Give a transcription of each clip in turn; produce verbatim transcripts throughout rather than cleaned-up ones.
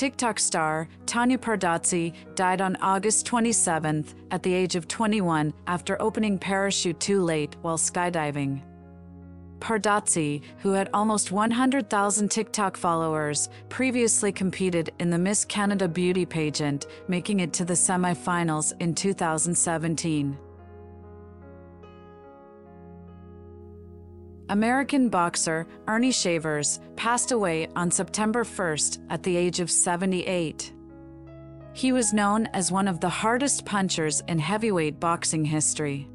TikTok star Tanya Pardazi died on August twenty-seventh at the age of twenty-one after opening parachute too late while skydiving. Pardazi, who had almost one hundred thousand TikTok followers, previously competed in the Miss Canada beauty pageant, making it to the semi-finals in two thousand seventeen. American boxer Earnie Shavers passed away on September first at the age of seventy-eight. He was known as one of the hardest punchers in heavyweight boxing history.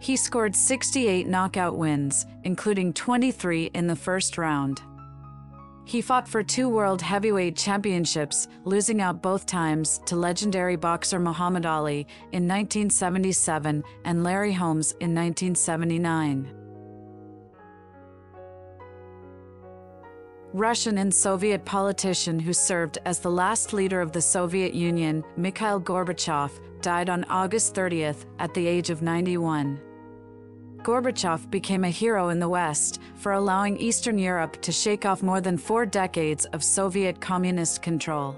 He scored sixty-eight knockout wins, including twenty-three in the first round. He fought for two World Heavyweight Championships, losing out both times to legendary boxer Muhammad Ali in nineteen seventy-seven and Larry Holmes in nineteen seventy-nine. Russian and Soviet politician who served as the last leader of the Soviet Union, Mikhail Gorbachev, died on August thirtieth at the age of ninety-one. Gorbachev became a hero in the West for allowing Eastern Europe to shake off more than four decades of Soviet communist control.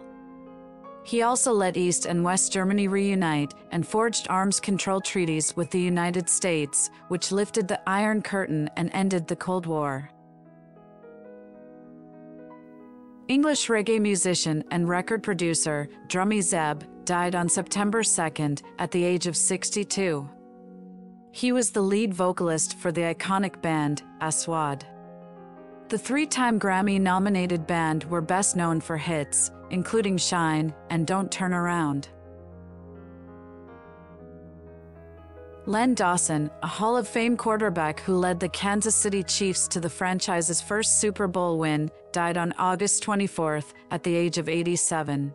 He also let East and West Germany reunite and forged arms control treaties with the United States, which lifted the Iron Curtain and ended the Cold War. English reggae musician and record producer Drummie Zeb died on September second at the age of sixty-two. He was the lead vocalist for the iconic band Aswad. The three-time Grammy-nominated band were best known for hits, including Shine and Don't Turn Around. Len Dawson, a Hall of Fame quarterback who led the Kansas City Chiefs to the franchise's first Super Bowl win, died on August twenty-fourth at the age of eighty-seven.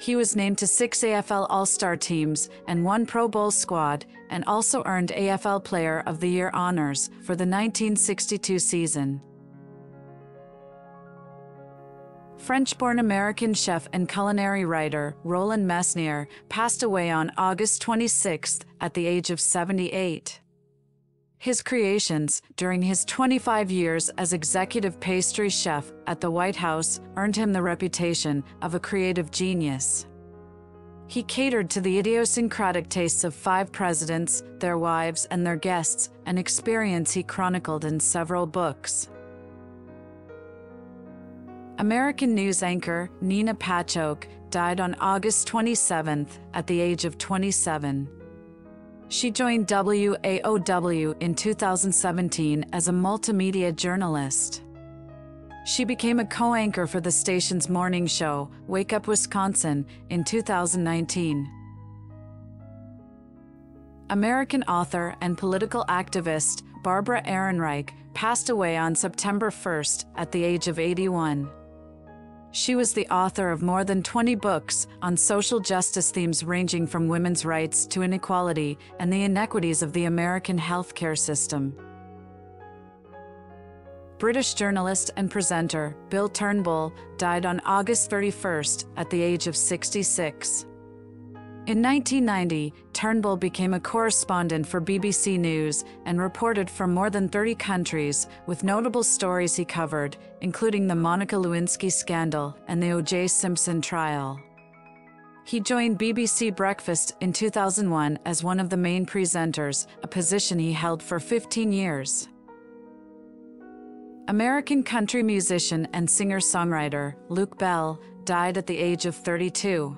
He was named to six A F L All-Star teams and one Pro Bowl squad, and also earned A F L Player of the Year honors for the nineteen sixty-two season. French-born American chef and culinary writer Roland Mesnier passed away on August twenty-sixth at the age of seventy-eight. His creations, during his twenty-five years as executive pastry chef at the White House, earned him the reputation of a creative genius. He catered to the idiosyncratic tastes of five presidents, their wives, and their guests, an experience he chronicled in several books. American news anchor Neena Pacholke died on August twenty-seventh at the age of twenty-seven. She joined W A O W in two thousand seventeen as a multimedia journalist. She became a co-anchor for the station's morning show, Wake Up Wisconsin, in two thousand nineteen. American author and political activist Barbara Ehrenreich passed away on September first at the age of eighty-one. She was the author of more than twenty books on social justice themes ranging from women's rights to inequality and the inequities of the American healthcare system. British journalist and presenter Bill Turnbull died on August thirty-first at the age of sixty-six. In nineteen ninety, Turnbull became a correspondent for B B C News and reported from more than thirty countries, with notable stories he covered, including the Monica Lewinsky scandal and the O J Simpson trial. He joined B B C Breakfast in two thousand one as one of the main presenters, a position he held for fifteen years. American country musician and singer-songwriter Luke Bell died at the age of thirty-two.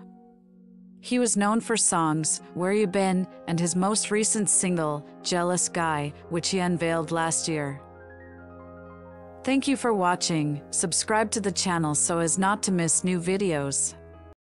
He was known for songs Where You Been and his most recent single, Jealous Guy, which he unveiled last year. Thank you for watching. Subscribe to the channel so as not to miss new videos.